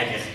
I just...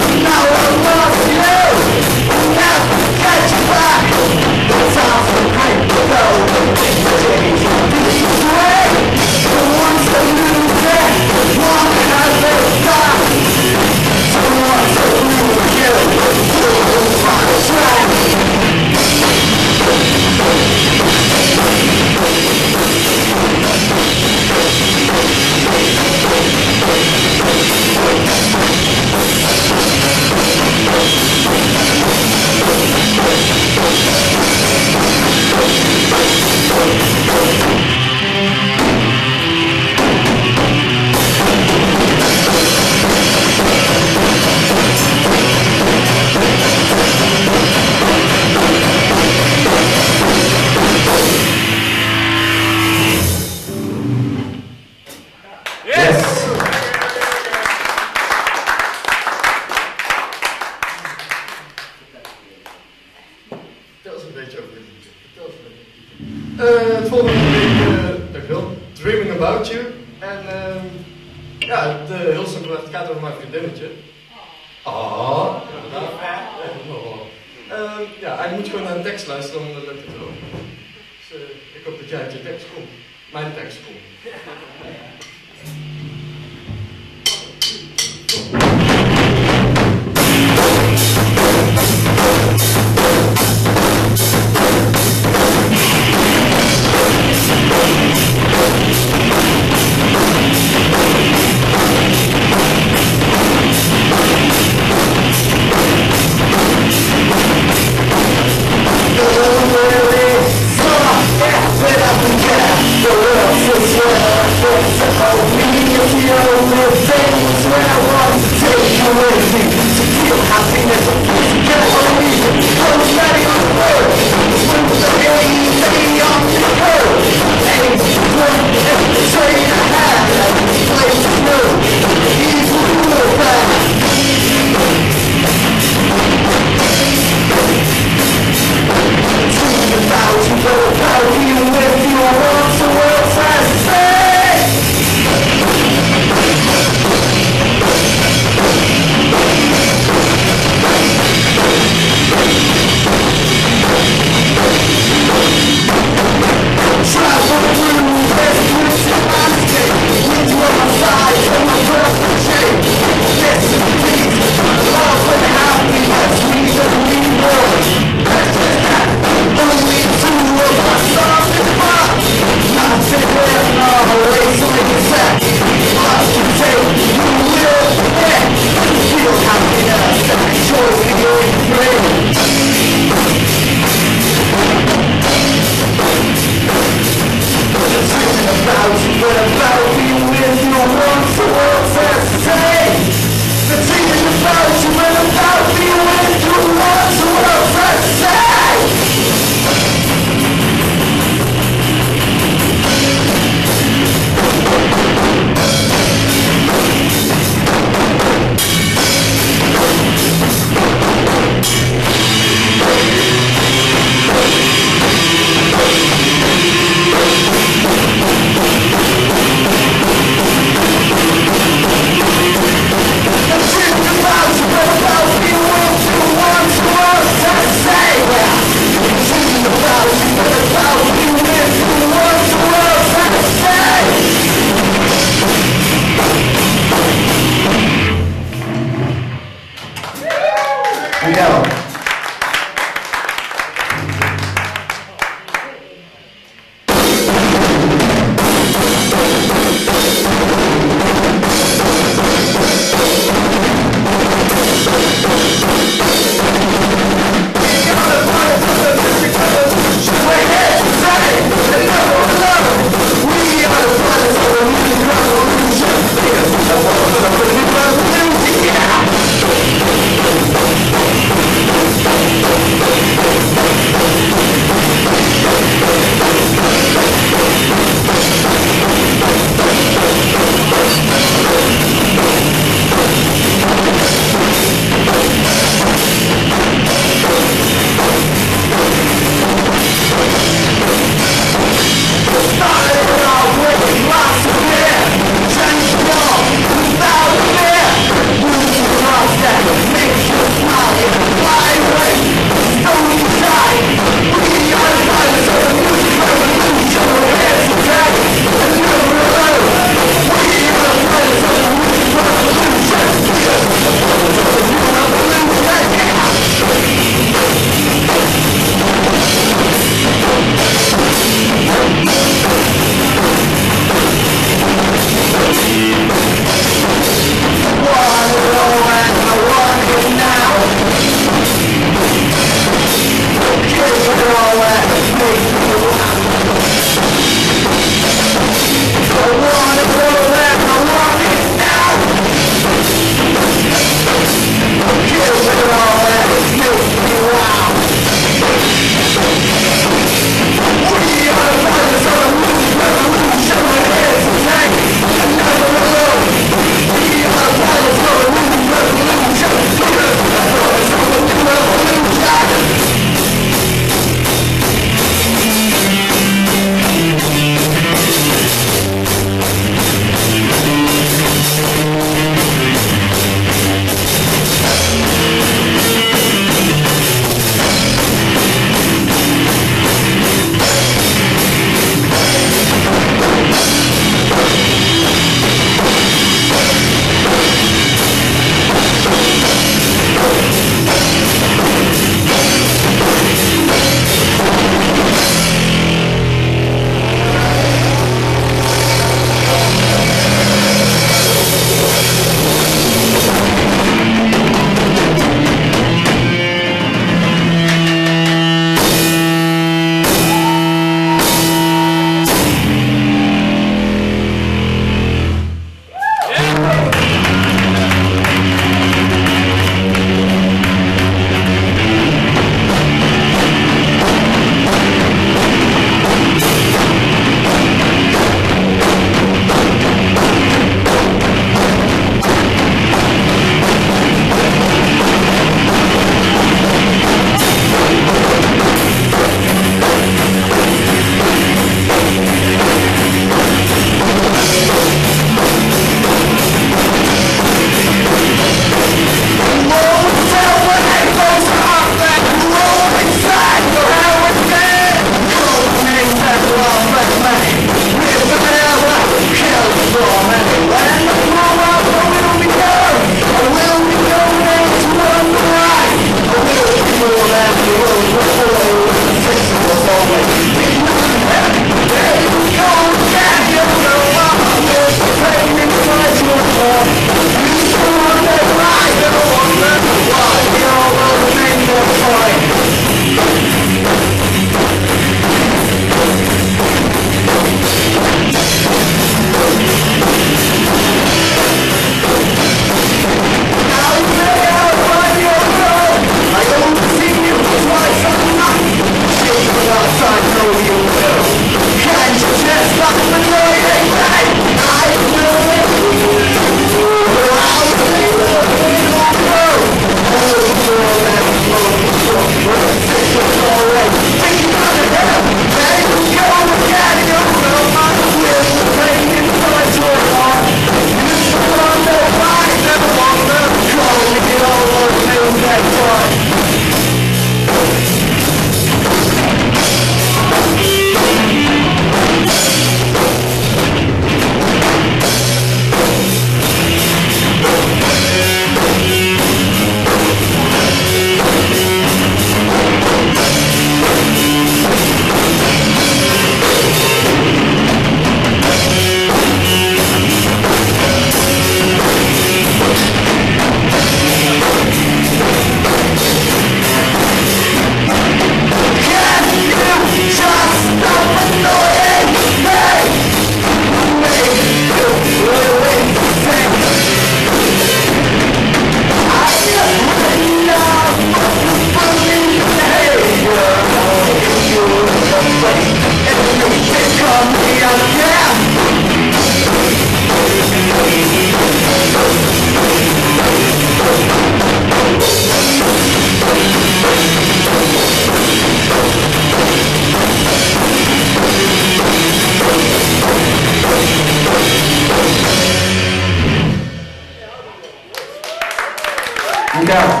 go.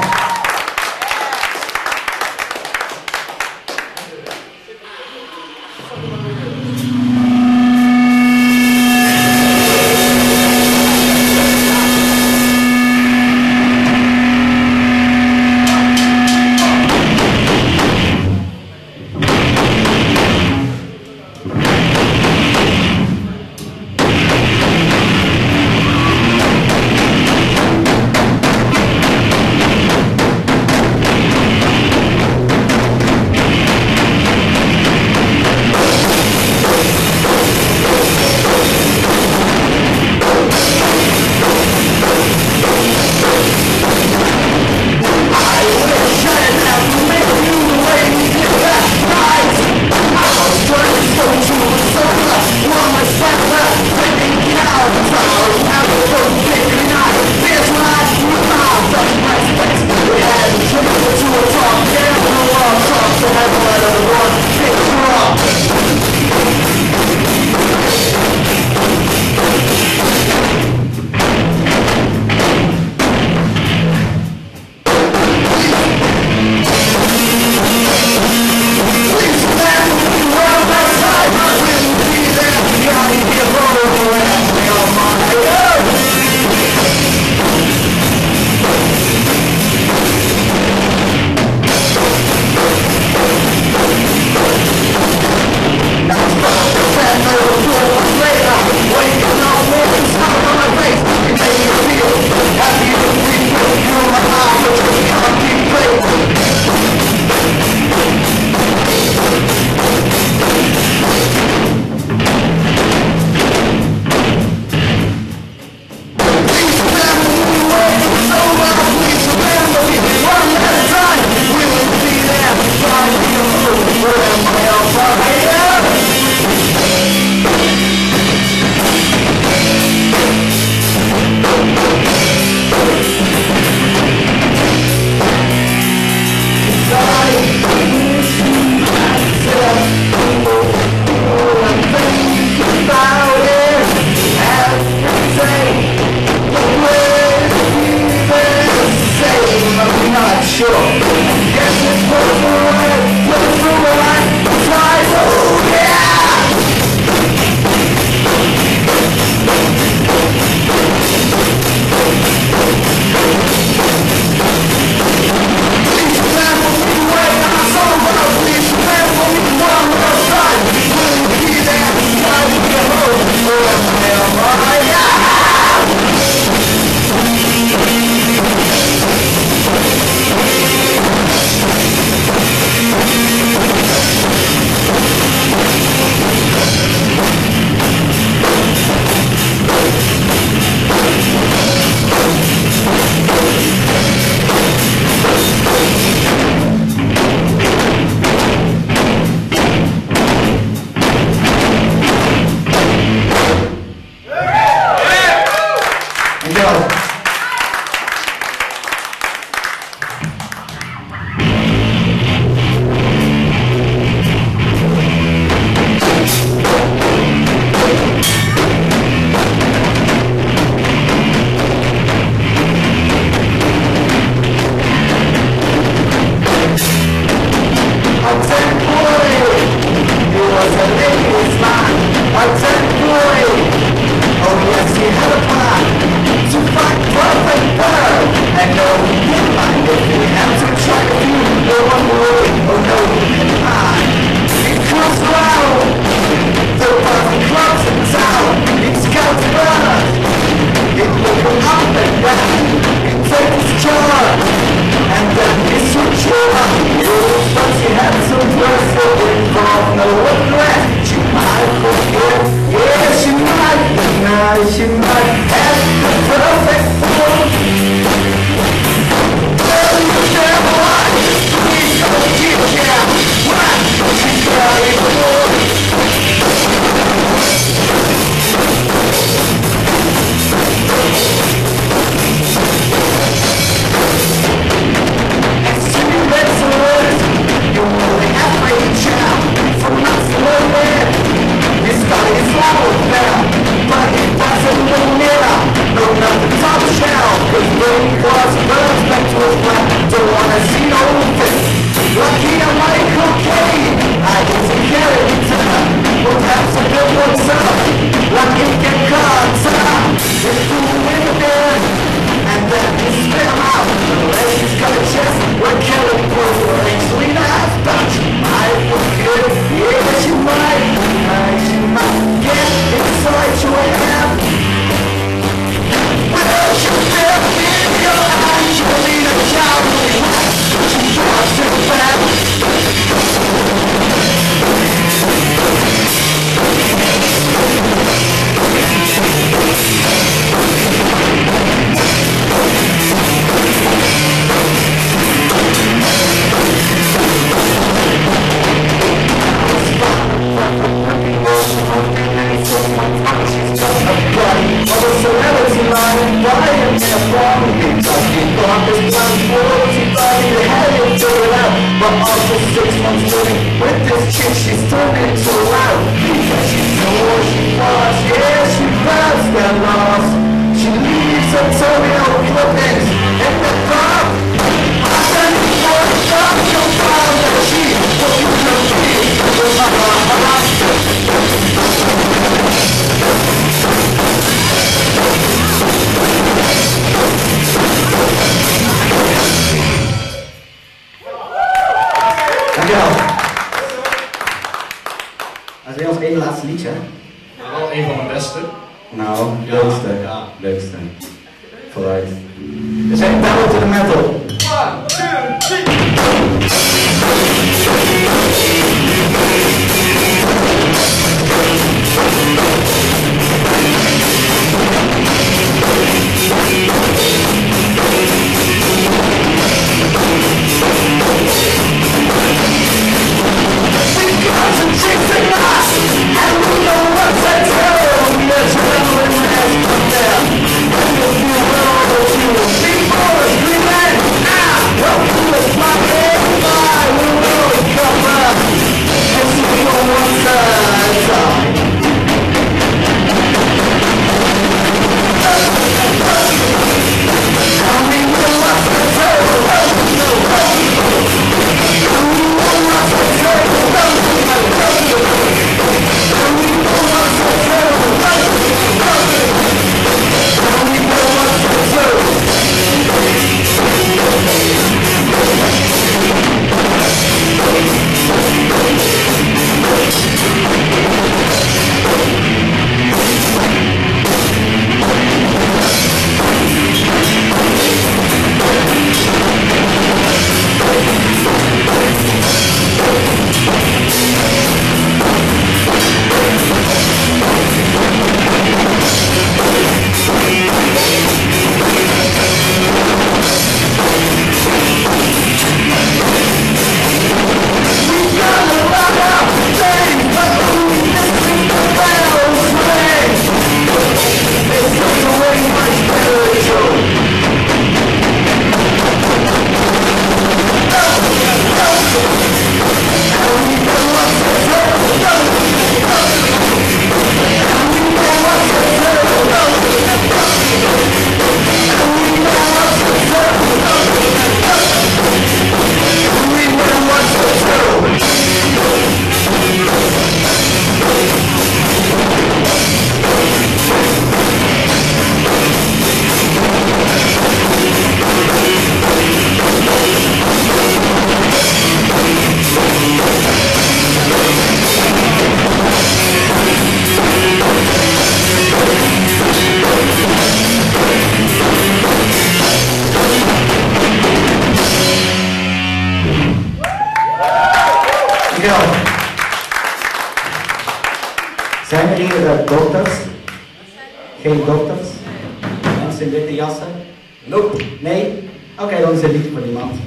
6 months living with this chick, she's talking so loud because she knows what she wants. Yeah, she loves the loss. She leaves her Antonio Clippings in the club. I'm sending for a shot, you'll find that she what you can be. Dat is bij ons één laatste liedje. Maar wel één van mijn beste. Nou, leukste. Ja. Leukste. Vooruit. We zijn Battle to the Metal. 1, 2, 3. Because the chicks are nice, and we know what to do. There's gentlemen left from there, and you'll feel well with you. People are screaming, ah, welcome to my head. We will come up and see you on one side. And we know what to do. We know what to do. Zijn jullie dokters? Geen dokters? Mensen in witte jassen? Nope. Nee? Oké, dan is het lied voor iemand.